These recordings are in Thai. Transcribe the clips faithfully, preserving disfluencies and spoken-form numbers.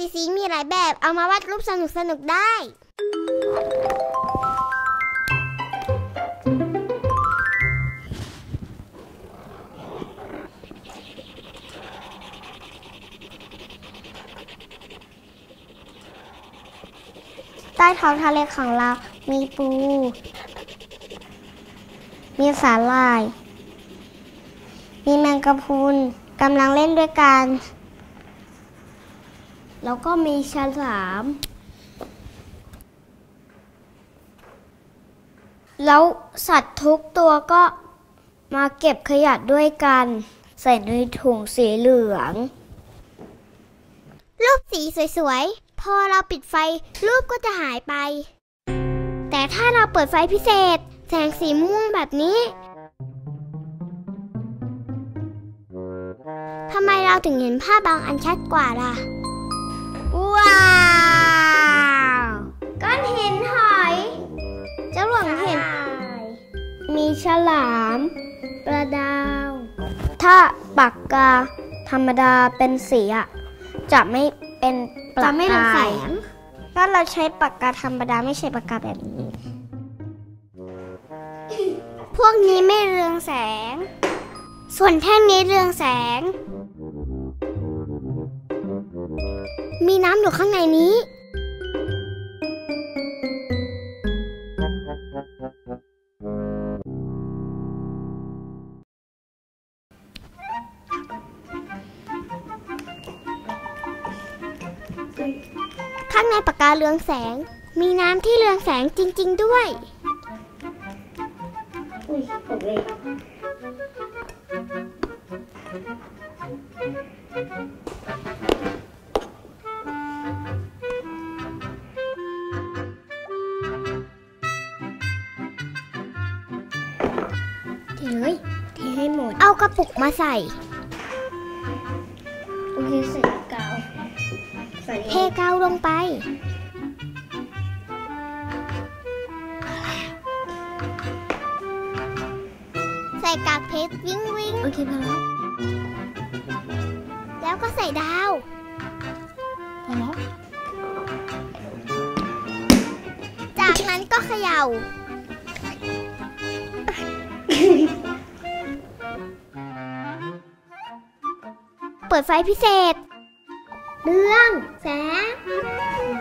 ซีซีมีหลายแบบเอามาวาดรูปสนุกสนุกได้ใต้ท้องทะเลของเรามีปูมีสาหร่ายมีแมงกะพรุนกำลังเล่นด้วยกันแล้วก็มีฉลามแล้วสัตว์ทุกตัวก็มาเก็บขยะด้วยกันใส่ในถุงสีเหลืองรูปสีสวยๆพอเราปิดไฟรูปก็จะหายไปแต่ถ้าเราเปิดไฟพิเศษแสงสีม่วงแบบนี้ทำไมเราถึงเห็นภาพบางอันชัดกว่าล่ะว้าวก้อนหินหอยเจ้าหลวงเห็นมีฉลามปลาดาวถ้าปากกาธรรมดาเป็นสีอะจะไม่เป็นประกายจะไม่เป็นแสงถ้าเราใช้ปากกาธรรมดาไม่ใช่ปากกาแบบนี้พวกนี้ไม่เรืองแสงส่วนแท่งนี้เรืองแสงมีน้ำอยู่ข้างในนี้ข้างในปากกาเรืองแสงมีน้ำที่เรืองแสงจริงๆด้วยเอากระปุกมาใส่ใส่กาวเทกาวลงไปใส่กากเพชรวิ่งวิ่งโอเคพอแล้วแล้วก็ใส่ดาวพอแล้วจากนั้นก็เขย่าเปิดไฟพิเศษเรื่องแสง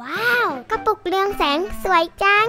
ว้าวกระปุกเรืองแสงสวยจัง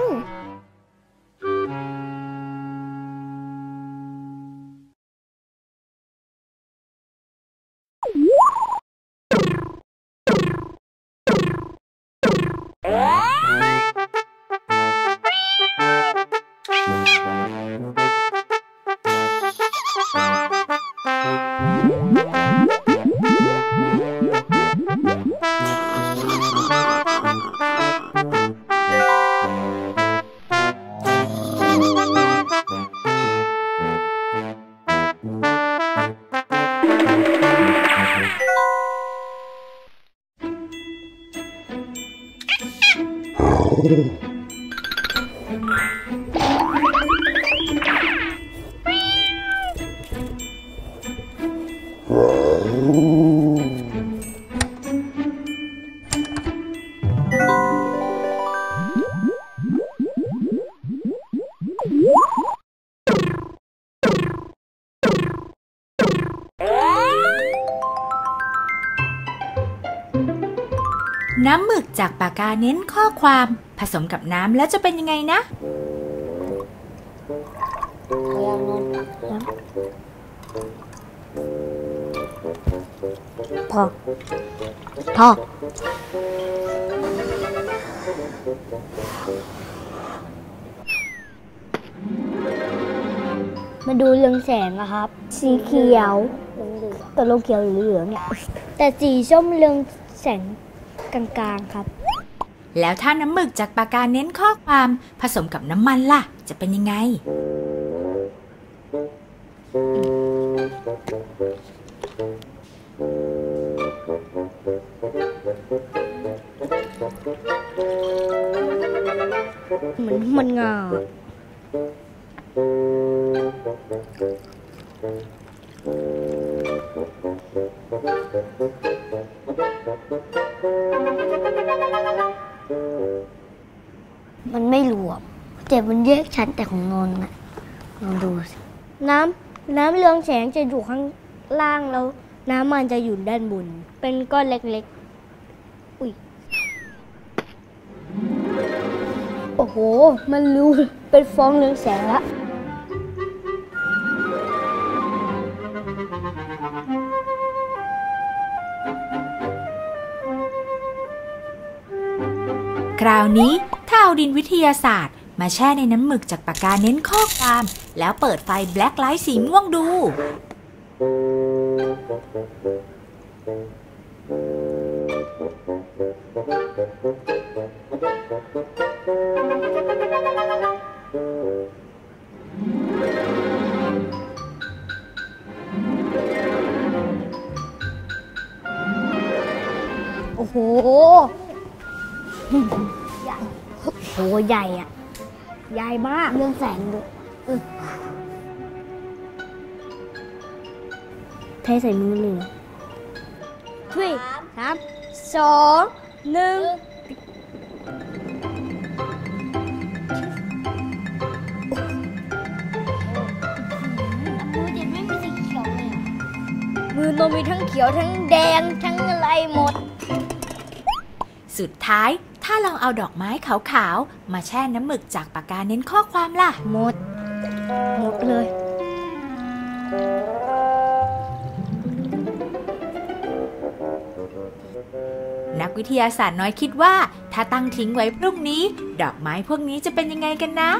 น้ำหมึกจากปากกาเน้นข้อความผสมกับน้ำแล้วจะเป็นยังไงนะพอพอมาดูเรืองแสงนะครับสีเขียวตกลงเขียวหรือเหลืองเนี่ยแต่สีส้มเรืองแสงกลางๆครับแล้วถ้าน้ำหมึกจากปากกาเน้นข้อความผสมกับน้ำมันล่ะจะเป็นยังไงเหมือนมันงา มันไม่รวมแต่มันแยกชั้นแต่ของนนท์อะลองดูสิน้ำน้ำเรืองแสงจะอยู่ข้างล่างแล้วน้ำมันจะอยู่ด้านบนเป็นก้อนเล็กๆอุ้ยโอ้โหมันรู้เป็นฟองเรืองแสงละคราวนี้ถ้าเอาดินวิทยาศาสตร์มาแช่ในน้ำหมึกจากปากกาเน้นข้อความแล้วเปิดไฟ Black Light สีม่วงดูโอ้โหใหญ่โหใหญ่อะใหญ่มากเรื่องแสงด้วยเทใส่มือหนึ่งถุยสามสองหนึ่งมือเด็กไม่มีสีเขียวเลยมือโนมีทั้งเขียวทั้งแดงทั้งอะไรหมดสุดท้ายถ้าลองเอาดอกไม้ขาวๆมาแช่น้ำหมึกจากปากกาเน้นข้อความล่ะหมดหมดเลยนักวิทยาศาสตร์น้อยคิดว่าถ้าตั้งทิ้งไว้พรุ่งนี้ดอกไม้พวกนี้จะเป็นยังไงกันนะ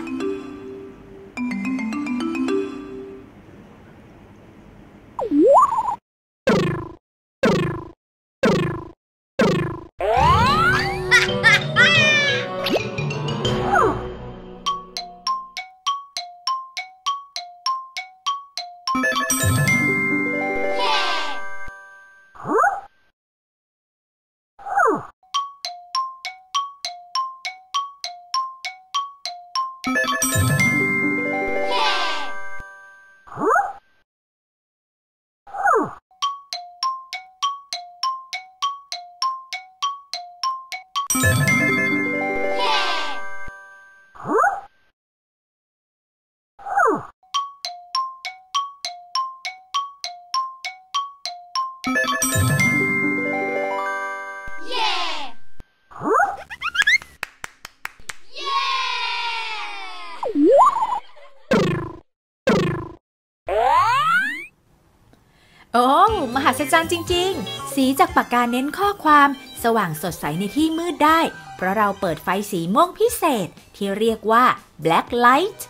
โอ้มหัศจรรย์จริงๆสีจากปากกาเน้นข้อความสว่างสดใสในที่มืดได้เพราะเราเปิดไฟสีม่วงพิเศษที่เรียกว่า Black Light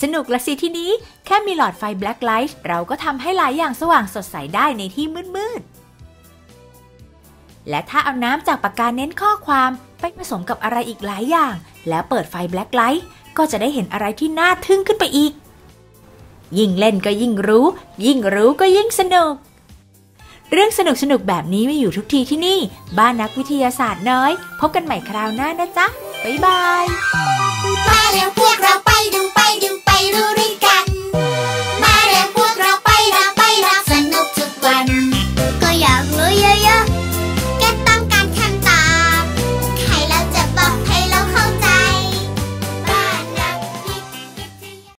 สนุกละสิที่นี้แค่มีหลอดไฟ Black Light เราก็ทำให้หลายอย่างสว่างสดใสได้ในที่มืดๆและถ้าเอาน้ำจากปากกาเน้นข้อความไปผสมกับอะไรอีกหลายอย่างแล้วเปิดไฟ Black Light ก็จะได้เห็นอะไรที่น่าทึ่งขึ้นไปอีกยิ่งเล่นก็ยิ่งรู้ยิ่งรู้ก็ยิ่งสนุกเรื่องสนุกสนุกแบบนี้ไม่อยู่ทุกทีที่นี่บ้านนักวิทยาศาสตร์น้อยพบกันใหม่คราวหน้านะจ๊ะบ๊ายบาย